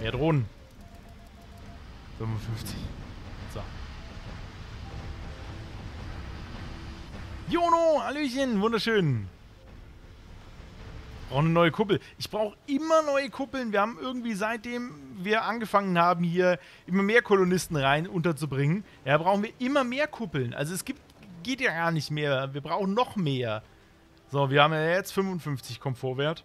Mehr Drohnen. 55. So. Jono, hallöchen, wunderschön. Brauche eine neue Kuppel. Ich brauche immer neue Kuppeln. Wir haben irgendwie, seitdem wir angefangen haben, hier immer mehr Kolonisten rein unterzubringen, ja, brauchen wir immer mehr Kuppeln. Also es geht ja gar nicht mehr. Wir brauchen noch mehr. So, wir haben ja jetzt 55 Komfortwert.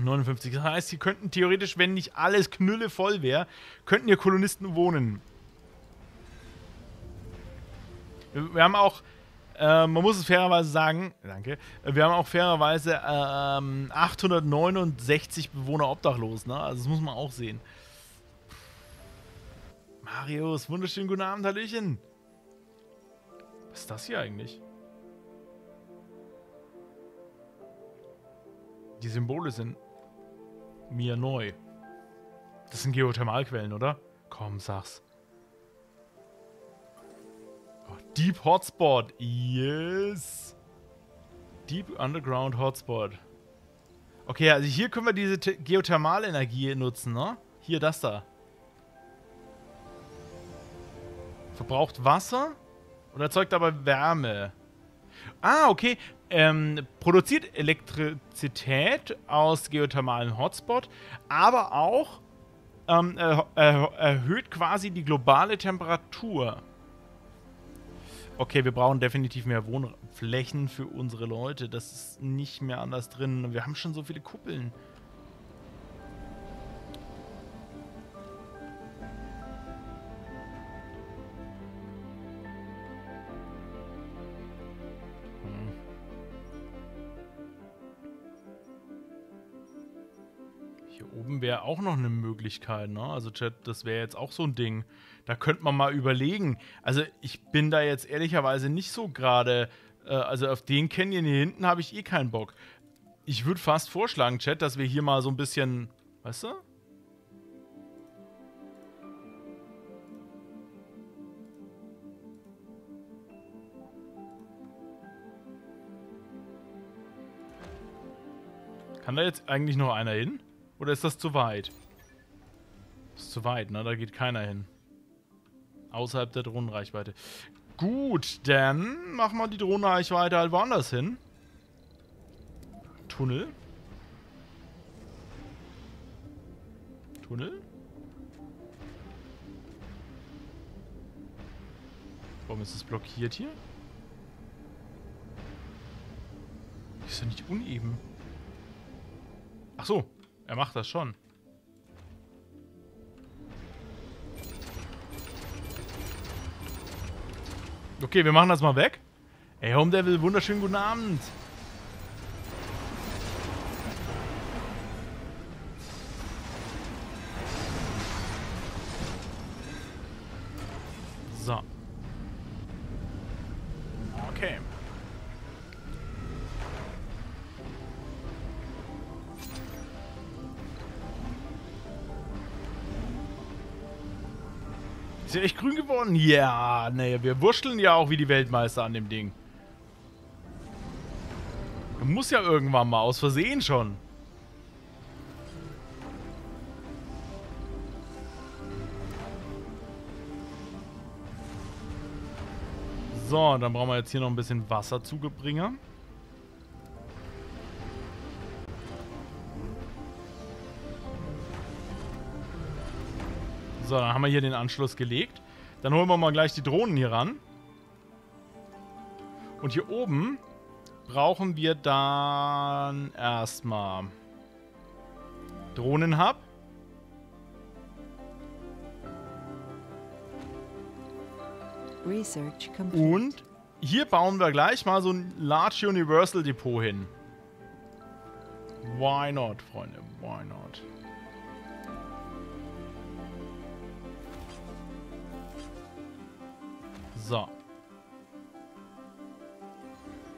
59. Das heißt, hier könnten theoretisch, wenn nicht alles knülle voll wäre, könnten hier Kolonisten wohnen. Wir haben auch, man muss es fairerweise sagen, danke, wir haben auch fairerweise 869 Bewohner obdachlos, ne? Also das muss man auch sehen. Marius, wunderschönen guten Abend, hallöchen. Was ist das hier eigentlich? Die Symbole sind mir neu. Das sind Geothermalquellen, oder? Komm, sag's. Oh, Deep Hotspot. Yes. Deep Underground Hotspot. Okay, also hier können wir diese Geothermalenergie nutzen, ne? Hier, das da. Verbraucht Wasser und erzeugt aber Wärme. Ah, okay. Produziert Elektrizität aus geothermalem Hotspot, aber auch erhöht quasi die globale Temperatur. Okay, wir brauchen definitiv mehr Wohnflächen für unsere Leute. Das ist nicht mehr anders drin. Wir haben schon so viele Kuppeln. Wäre auch noch eine Möglichkeit, ne? Also Chat, das wäre jetzt auch so ein Ding. Da könnte man mal überlegen. Also ich bin da jetzt ehrlicherweise nicht so gerade, also auf den Canyon hier hinten habe ich eh keinen Bock. Ich würde fast vorschlagen, Chat, dass wir hier mal so ein bisschen, weißt du? Kann da jetzt eigentlich noch einer hin? Oder ist das zu weit? Das ist zu weit, ne? Da geht keiner hin. Außerhalb der Drohnenreichweite. Gut, dann machen wir die Drohnenreichweite halt woanders hin. Tunnel. Tunnel. Warum ist es blockiert hier? Ist ja nicht uneben. Ach so. Er macht das schon. Okay, wir machen das mal weg. Ey, Home Devil, wunderschönen guten Abend. So. Okay. Ist ja echt grün geworden? Ja, naja, wir wurschteln ja auch wie die Weltmeister an dem Ding. Du musst ja irgendwann mal, aus Versehen schon. So, dann brauchen wir jetzt hier noch ein bisschen Wasserzugebringer. So, dann haben wir hier den Anschluss gelegt. Dann holen wir mal gleich die Drohnen hier ran. Und hier oben brauchen wir dann erstmal Drohnenhub. Und hier bauen wir gleich mal so ein Large Universal Depot hin. Why not, Freunde? Why not? So.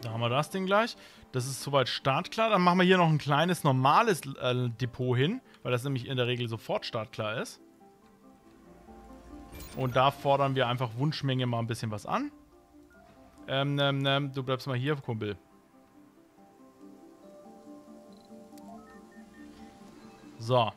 Da haben wir das Ding gleich. Das ist soweit startklar. Dann machen wir hier noch ein kleines, normales Depot hin, weil das nämlich in der Regel sofort startklar ist. Und da fordern wir einfach Wunschmenge mal ein bisschen was an. Du bleibst mal hier, Kumpel. So.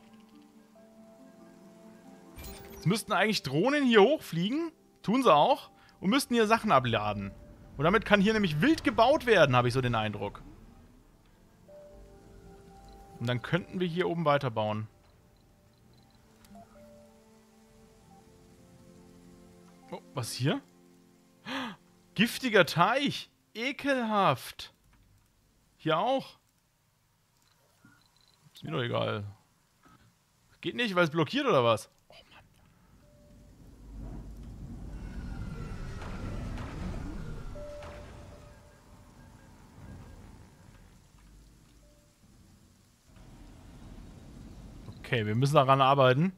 Jetzt müssten eigentlich Drohnen hier hochfliegen. Tun sie auch. Und müssten hier Sachen abladen. Und damit kann hier nämlich wild gebaut werden, habe ich so den Eindruck. Und dann könnten wir hier oben weiterbauen. Oh, was hier? Giftiger Teich. Ekelhaft. Hier auch. Ist mir doch egal. Geht nicht, weil es blockiert oder was? Oh Mann. Okay, wir müssen daran arbeiten.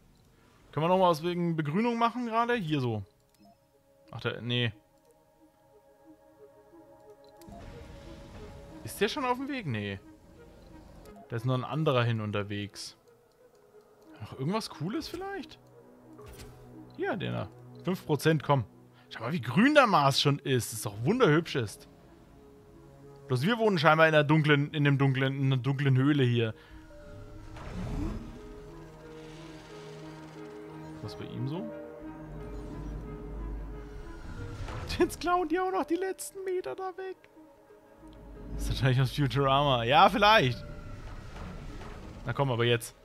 Können wir nochmal was wegen Begrünung machen gerade? Hier so. Ach, nee. Ist der schon auf dem Weg? Nee. Da ist noch ein anderer hin unterwegs. Noch irgendwas Cooles vielleicht? Hier, den da. 5%, komm. Schau mal, wie grün der Mars schon ist. Ist doch wunderhübsch ist. Bloß wir wohnen scheinbar in der dunklen, in einer dunklen Höhle hier. Was bei ihm so? Jetzt klauen die auch noch die letzten Meter da weg. Das ist wahrscheinlich aus Futurama. Ja, vielleicht. Na komm, aber jetzt.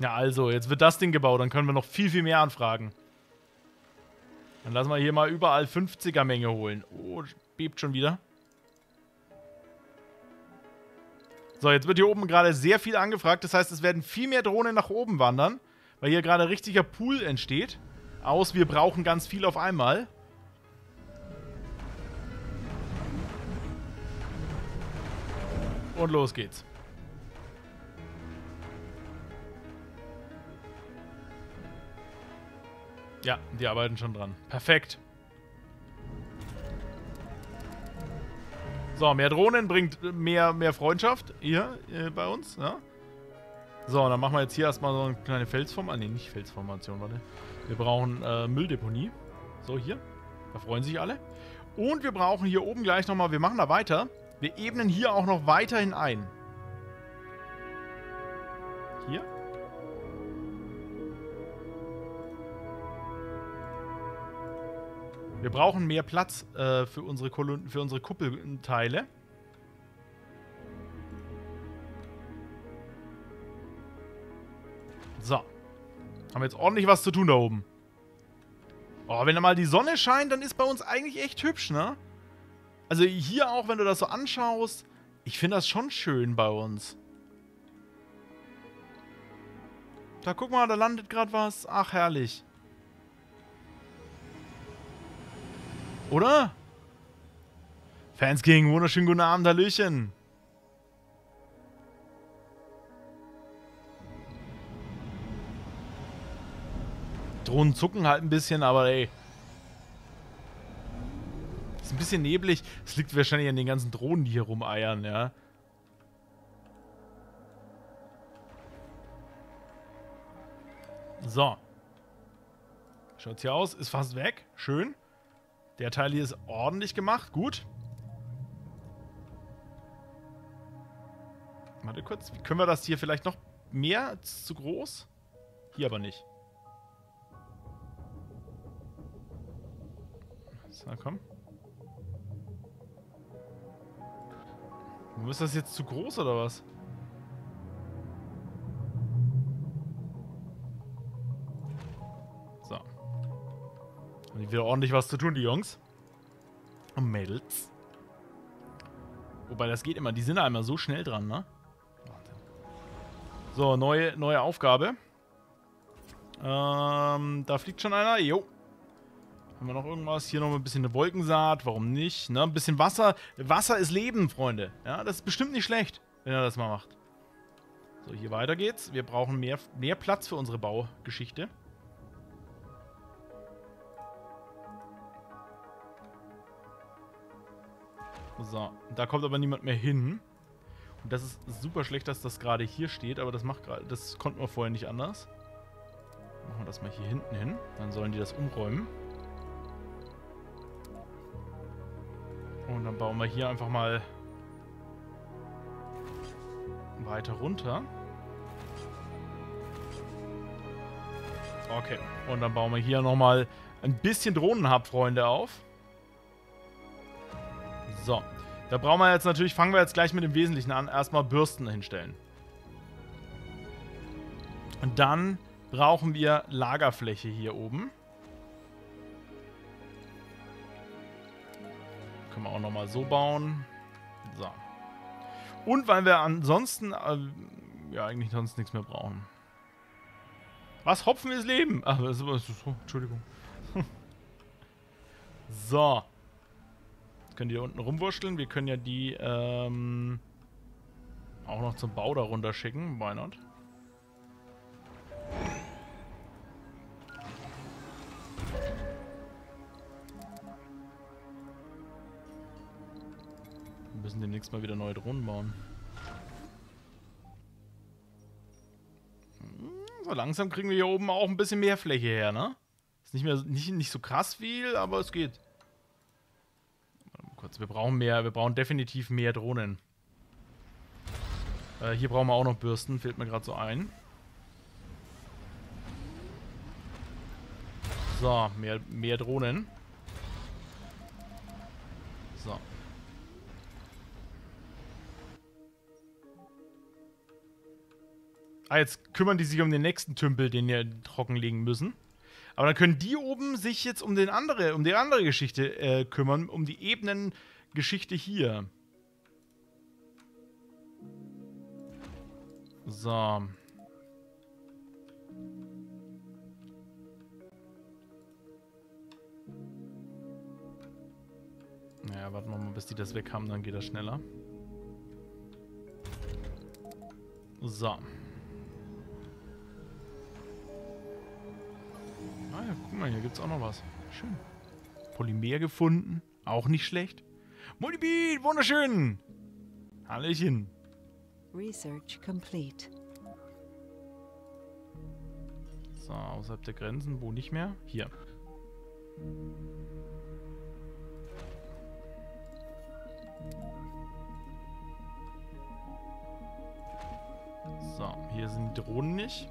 Ja, also, jetzt wird das Ding gebaut. Dann können wir noch viel, viel mehr anfragen. Dann lassen wir hier mal überall 50er-Menge holen. Oh, bebt schon wieder. So, jetzt wird hier oben gerade sehr viel angefragt. Das heißt, es werden viel mehr Drohnen nach oben wandern. Weil hier gerade ein richtiger Pool entsteht. Aus, wir brauchen ganz viel auf einmal. Und los geht's. Ja, die arbeiten schon dran. Perfekt. So, mehr Drohnen bringt mehr Freundschaft hier bei uns. Ja. So, dann machen wir jetzt hier erstmal so eine kleine Felsformation. Ne, nicht Felsformation, warte. Wir brauchen Mülldeponie. So, hier. Da freuen sich alle. Und wir brauchen hier oben gleich nochmal, wir machen da weiter. Wir ebnen hier auch noch weiterhin ein. Hier. Wir brauchen mehr Platz für unsere Kuppelteile. So. Haben wir jetzt ordentlich was zu tun da oben. Oh, wenn da mal die Sonne scheint, dann ist bei uns eigentlich echt hübsch, ne? Also hier auch, wenn du das so anschaust, ich finde das schon schön bei uns. Da guck mal, da landet gerade was. Ach, herrlich. Oder? Fans King, wunderschönen guten Abend, Hallöchen. Drohnen zucken halt ein bisschen, aber ey. Ist ein bisschen neblig. Das liegt wahrscheinlich an den ganzen Drohnen, die hier rumeiern, ja. So. Schaut's hier aus. Ist fast weg. Schön. Der Teil hier ist ordentlich gemacht. Gut. Warte kurz. Wie können wir das hier vielleicht noch mehr als zu groß? Hier aber nicht. So, komm. Ist das jetzt zu groß oder was? So. Haben die wieder ordentlich was zu tun, die Jungs. Und Mädels. Wobei, das geht immer. Die sind einmal so schnell dran, ne? Wahnsinn. So, neue Aufgabe. Da fliegt schon einer. Jo. Haben wir noch irgendwas? Hier noch ein bisschen eine Wolkensaat. Warum nicht? Ne? Ein bisschen Wasser. Wasser ist Leben, Freunde. Ja, das ist bestimmt nicht schlecht, wenn er das mal macht. So, hier weiter geht's. Wir brauchen mehr Platz für unsere Baugeschichte. So, da kommt aber niemand mehr hin. Und das ist super schlecht, dass das gerade hier steht. Aber das konnten wir vorher nicht anders. Machen wir das mal hier hinten hin. Dann sollen die das umräumen. Und dann bauen wir hier einfach mal weiter runter. Okay, und dann bauen wir hier nochmal ein bisschen Drohnenhub, Freunde, auf. So, da brauchen wir jetzt natürlich, fangen wir jetzt gleich mit dem Wesentlichen an, erstmal Bürsten hinstellen. Und dann brauchen wir Lagerfläche hier oben. Können wir auch nochmal so bauen. So. Und weil wir ansonsten, ja eigentlich sonst nichts mehr brauchen. Was? Hopfen ist Leben? Ach, das ist so, Entschuldigung. So. Jetzt können die da unten rumwurschteln. Wir können ja die auch noch zum Bau darunter schicken. Why not? Wir müssen demnächst mal wieder neue Drohnen bauen. So, langsam kriegen wir hier oben auch ein bisschen mehr Fläche her, ne? Ist nicht so krass viel, aber es geht. Warte mal kurz, wir brauchen mehr, wir brauchen definitiv mehr Drohnen. Hier brauchen wir auch noch Bürsten, fehlt mir gerade so ein. So, mehr Drohnen. So. Ah, jetzt kümmern die sich um den nächsten Tümpel, den wir trockenlegen müssen. Aber dann können die oben sich jetzt um die andere Geschichte kümmern, um die Ebenengeschichte hier. So. Naja, warten wir mal, bis die das weg haben, dann geht das schneller. So. Ah ja, guck mal, hier gibt es auch noch was. Schön. Polymer gefunden. Auch nicht schlecht. Multibeat, wunderschön. Hallöchen. Research complete. So, außerhalb der Grenzen. Wo nicht mehr? Hier. So, hier sind die Drohnen nicht.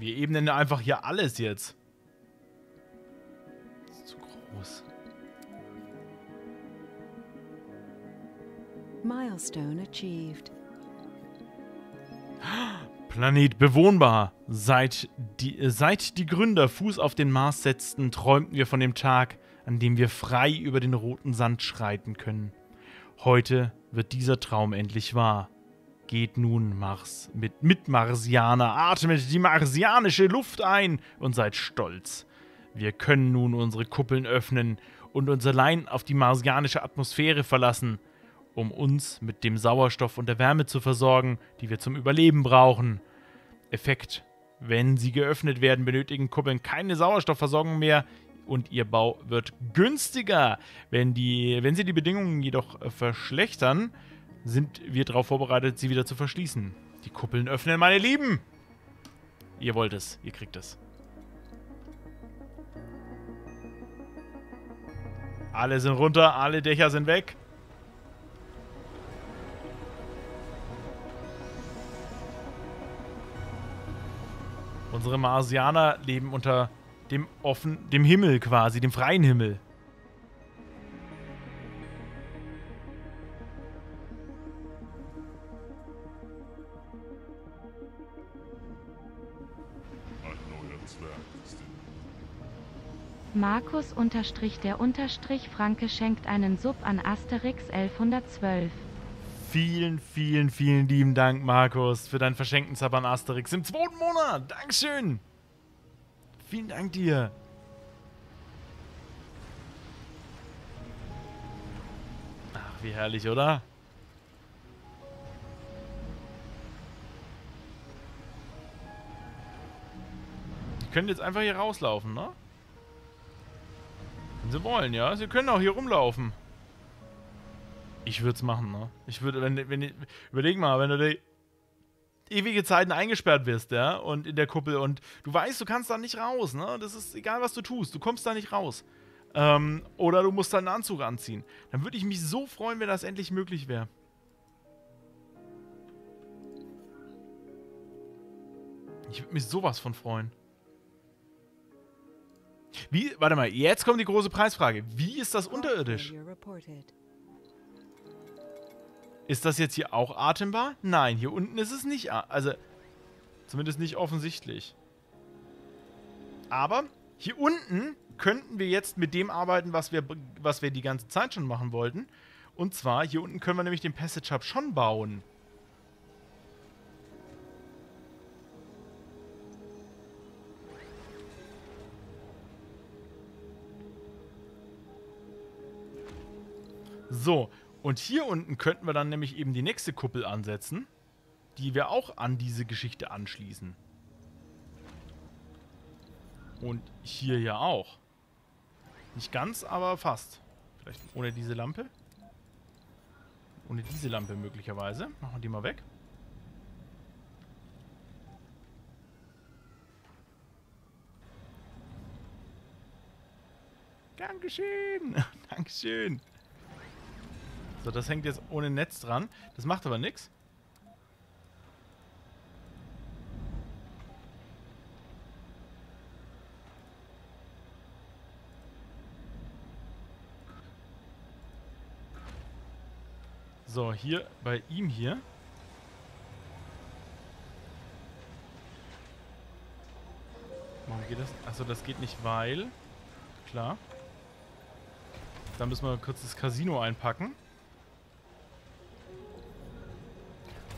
Wir ebnen einfach hier alles jetzt. Das ist zu groß. Milestone achieved. Planet bewohnbar. Seit die Gründer Fuß auf den Mars setzten, träumten wir von dem Tag, an dem wir frei über den roten Sand schreiten können. Heute wird dieser Traum endlich wahr. Geht nun Mars mit Marsianer, atmet die marsianische Luft ein und seid stolz. Wir können nun unsere Kuppeln öffnen und unser Lein auf die marsianische Atmosphäre verlassen, um uns mit dem Sauerstoff und der Wärme zu versorgen, die wir zum Überleben brauchen. Effekt: Wenn sie geöffnet werden, benötigen Kuppeln keine Sauerstoffversorgung mehr und ihr Bau wird günstiger. Wenn sie die Bedingungen jedoch verschlechtern, sind wir darauf vorbereitet, sie wieder zu verschließen. Die Kuppeln öffnen, meine Lieben! Ihr wollt es, ihr kriegt es. Alle sind runter, alle Dächer sind weg. Unsere Marsianer leben unter dem Himmel quasi, dem freien Himmel. Markus_der_Franke schenkt einen Sub an Asterix 1112. Vielen, vielen, vielen lieben Dank, Markus, für deinen verschenkten Sub an Asterix im 2. Monat. Dankeschön. Vielen Dank dir. Ach, wie herrlich, oder? Die können jetzt einfach hier rauslaufen, ne? Sie wollen, ja. Sie können auch hier rumlaufen. Ich würde es machen, ne? Ich würde, überleg mal, wenn du die ewige Zeiten eingesperrt wirst, ja, und in der Kuppel und du weißt, du kannst da nicht raus, ne? Das ist egal, was du tust. Du kommst da nicht raus. Oder du musst deinen Anzug anziehen. Dann würde ich mich so freuen, wenn das endlich möglich wäre. Ich würde mich sowas von freuen. Wie? Warte mal, jetzt kommt die große Preisfrage. Wie ist das unterirdisch? Ist das jetzt hier auch atembar? Nein, hier unten ist es nicht. Also, zumindest nicht offensichtlich. Aber hier unten könnten wir jetzt mit dem arbeiten, was wir die ganze Zeit schon machen wollten. Und zwar, hier unten können wir nämlich den Passage Hub schon bauen. So, und hier unten könnten wir dann nämlich eben die nächste Kuppel ansetzen, die wir auch an diese Geschichte anschließen. Und hier ja auch. Nicht ganz, aber fast. Vielleicht ohne diese Lampe. Ohne diese Lampe möglicherweise. Machen wir die mal weg. Gern geschehen. Dankeschön. So, das hängt jetzt ohne Netz dran. Das macht aber nichts. So, hier bei ihm hier. Warum geht das? Achso, das geht nicht, weil... Klar. Da müssen wir kurz das Casino einpacken.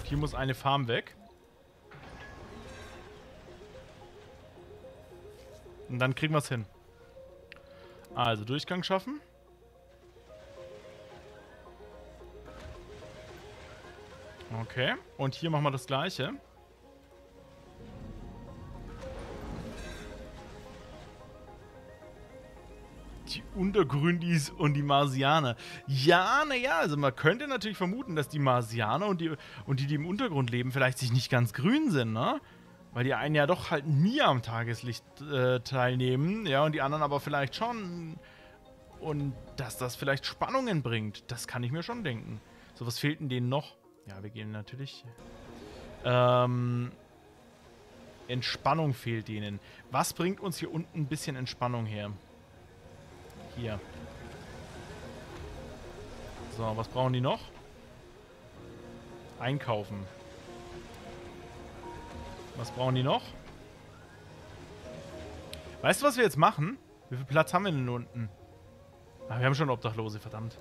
Hier muss eine Farm weg. Und dann kriegen wir es hin. Also, Durchgang schaffen. Okay, und hier machen wir das Gleiche. Die Untergründis und die Marsianer. Ja, naja, also man könnte natürlich vermuten, dass die Marsianer und die im Untergrund leben, vielleicht sich nicht ganz grün sind, ne? Weil die einen ja doch halt nie am Tageslicht teilnehmen, ja, und die anderen aber vielleicht schon. Und dass das vielleicht Spannungen bringt, das kann ich mir schon denken. So, was fehlt denn denen noch? Ja, wir gehen natürlich. Entspannung fehlt denen. Was bringt uns hier unten ein bisschen Entspannung her? Hier. So, was brauchen die noch? Einkaufen. Was brauchen die noch? Weißt du, was wir jetzt machen? Wie viel Platz haben wir denn unten? Ach, wir haben schon Obdachlose, verdammt.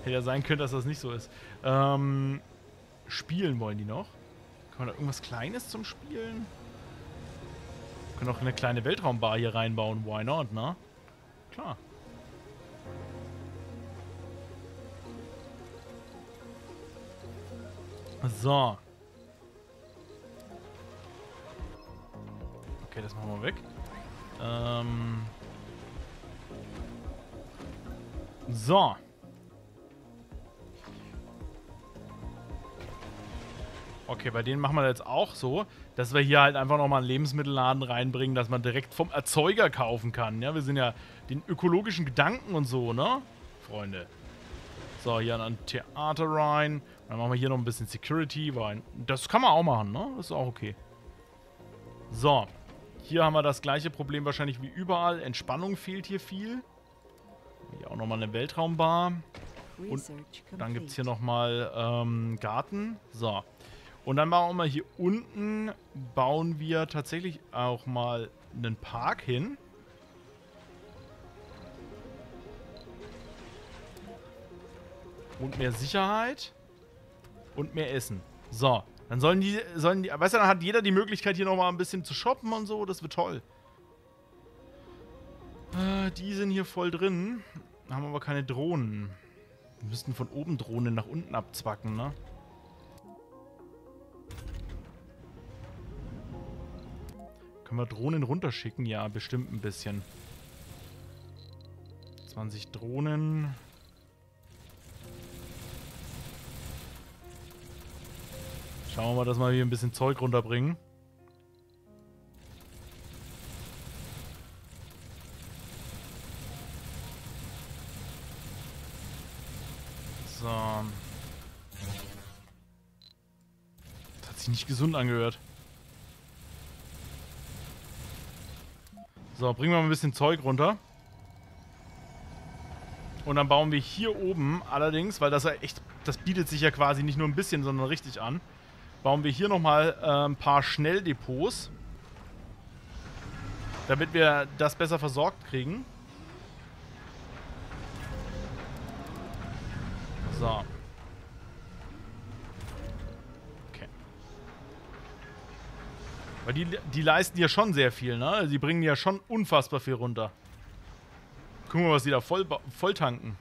Hätte ja sein können, dass das nicht so ist. Spielen wollen die noch. Kann man da irgendwas Kleines zum Spielen? Wir können auch eine kleine Weltraumbar hier reinbauen. Why not, ne? Klar. So. Okay, das machen wir weg. So. Okay, bei denen machen wir jetzt auch so, dass wir hier halt einfach nochmal einen Lebensmittelladen reinbringen, dass man direkt vom Erzeuger kaufen kann. Ja, wir sind ja den ökologischen Gedanken und so, ne? Freunde. So, hier an ein Theater rein. Dann machen wir hier noch ein bisschen Security rein. Das kann man auch machen, ne? Das ist auch okay. So. Hier haben wir das gleiche Problem wahrscheinlich wie überall. Entspannung fehlt hier viel. Hier auch nochmal eine Weltraumbar. Und dann gibt es hier nochmal Garten. So. Und dann machen wir mal hier unten, bauen wir tatsächlich auch mal einen Park hin. Und mehr Sicherheit. Und mehr Essen. So, dann sollen die, weißt du, dann hat jeder die Möglichkeit, hier nochmal ein bisschen zu shoppen und so. Das wird toll. Die sind hier voll drin. Haben aber keine Drohnen. Wir müssten von oben Drohnen nach unten abzwacken, ne? Können wir Drohnen runterschicken? Ja, bestimmt ein bisschen. 20 Drohnen. Schauen wir mal, dass wir hier ein bisschen Zeug runterbringen. So. Das hat sich nicht gesund angehört. So, bringen wir mal ein bisschen Zeug runter. Und dann bauen wir hier oben allerdings, weil das ja echt, das bietet sich ja quasi nicht nur ein bisschen, sondern richtig an, bauen wir hier nochmal ein paar Schnelldepots, damit wir das besser versorgt kriegen. So. Okay. Weil die leisten ja schon sehr viel, ne? Die bringen ja schon unfassbar viel runter. Gucken wir mal, was die da voll tanken.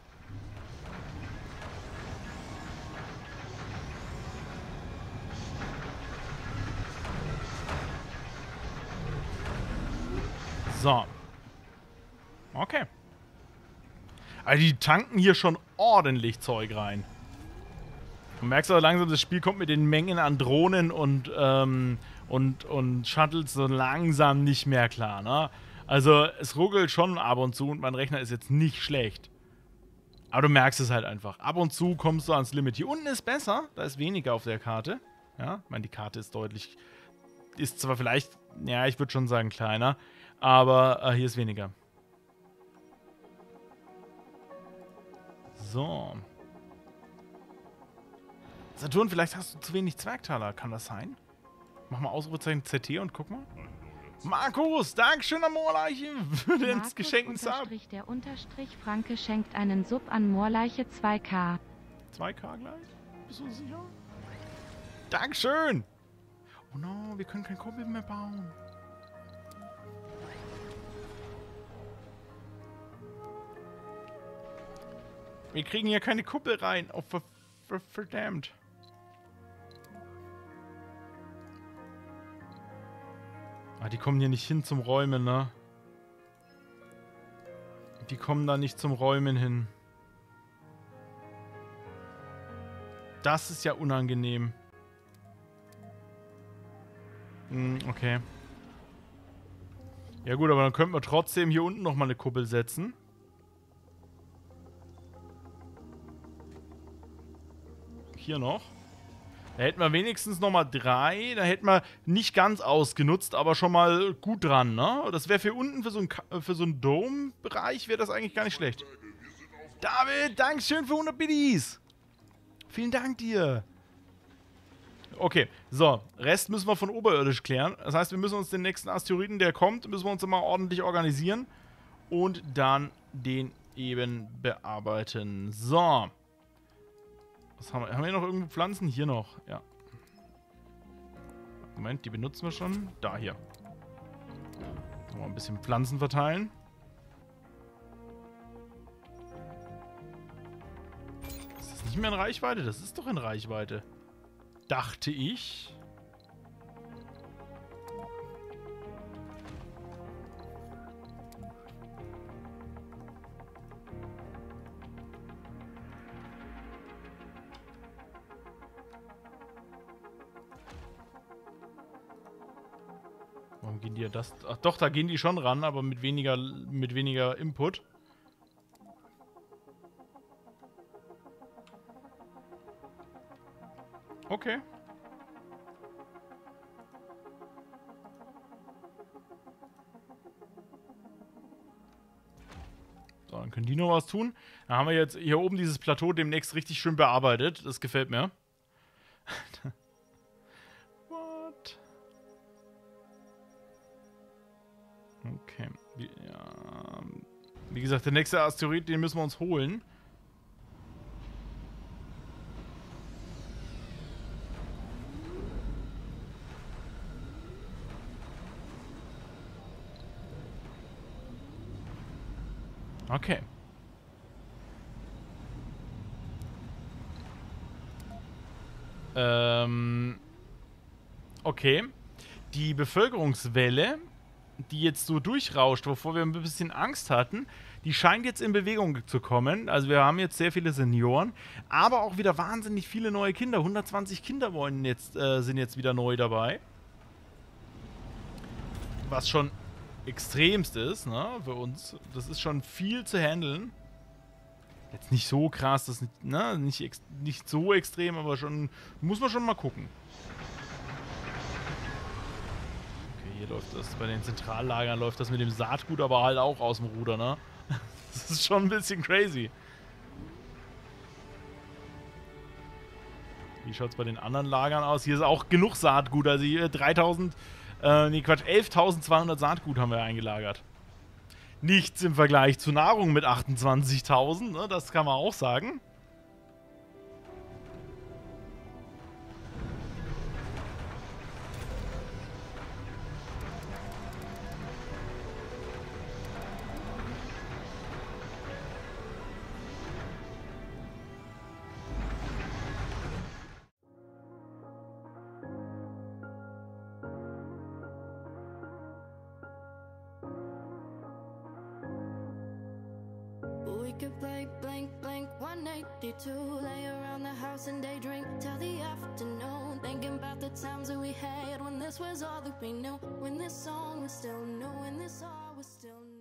So. Okay. Also die tanken hier schon ordentlich Zeug rein. Du merkst aber langsam, das Spiel kommt mit den Mengen an Drohnen und Shuttles so langsam nicht mehr klar, ne? Also, es ruckelt schon ab und zu und mein Rechner ist jetzt nicht schlecht. Aber du merkst es halt einfach. Ab und zu kommst du ans Limit. Hier unten ist besser, da ist weniger auf der Karte. Ja, ich meine, die Karte ist deutlich... Ist zwar vielleicht, ja, ich würde schon sagen kleiner, aber hier ist weniger. So. Saturn, vielleicht hast du zu wenig Zwergtaler, kann das sein? Mach mal Ausrufezeichen ZT und guck mal. Markus, Dankeschön am Moorleiche für den geschenkten Sub. Der Unterstrich Franke schenkt einen Sub an Moorleiche 2K. 2K gleich? Bist du sicher? Dankeschön! Oh no, wir können kein Koppel mehr bauen. Wir kriegen hier keine Kuppel rein. Oh, verdammt. Ah, die kommen hier nicht hin zum Räumen, ne? Die kommen da nicht zum Räumen hin. Das ist ja unangenehm. Hm, okay. Ja gut, aber dann könnten wir trotzdem hier unten nochmal eine Kuppel setzen. Hier noch. Da hätten wir wenigstens nochmal 3, da hätten wir nicht ganz ausgenutzt, aber schon mal gut dran, ne? Das wäre für unten, für so einen Dome-Bereich, wäre das eigentlich gar nicht schlecht. David, Dankeschön für 100 Biddies! Vielen Dank dir! Okay, so, Rest müssen wir von oberirdisch klären. Das heißt, wir müssen uns den nächsten Asteroiden, der kommt, müssen wir uns immer ordentlich organisieren und dann den eben bearbeiten. So. Was haben wir? Haben wir hier noch irgendwo Pflanzen? Hier noch, ja. Moment, die benutzen wir schon. Da, hier. Mal ein bisschen Pflanzen verteilen. Ist das nicht mehr in Reichweite? Das ist doch in Reichweite. Dachte ich. Gehen die ja das... Ach doch, da gehen die schon ran, aber mit weniger Input. Okay. So, dann können die noch was tun. Dann haben wir jetzt hier oben dieses Plateau demnächst richtig schön bearbeitet. Das gefällt mir. Okay. Ja. Wie gesagt, der nächste Asteroid, den müssen wir uns holen. Okay. Okay. Die Bevölkerungswelle, die jetzt so durchrauscht, wovor wir ein bisschen Angst hatten, die scheint jetzt in Bewegung zu kommen. Also wir haben jetzt sehr viele Senioren, aber auch wieder wahnsinnig viele neue Kinder. 120 Kinder sind jetzt wieder neu dabei. Was schon extremst ist, ne, für uns. Das ist schon viel zu handeln. Jetzt nicht so krass, das nicht, na, nicht so extrem, aber schon muss man schon mal gucken. Okay, hier läuft das, bei den Zentrallagern läuft das mit dem Saatgut aber halt auch aus dem Ruder, ne? Das ist schon ein bisschen crazy. Wie schaut es bei den anderen Lagern aus? Hier ist auch genug Saatgut, also hier 11.200 Saatgut haben wir eingelagert. Nichts im Vergleich zu Nahrung mit 28.000, ne? Das kann man auch sagen. We could play blank, blank, 182. Lay around the house and day drink till the afternoon, thinking about the times that we had when this was all that we knew, when this song was still new, when this all was still new.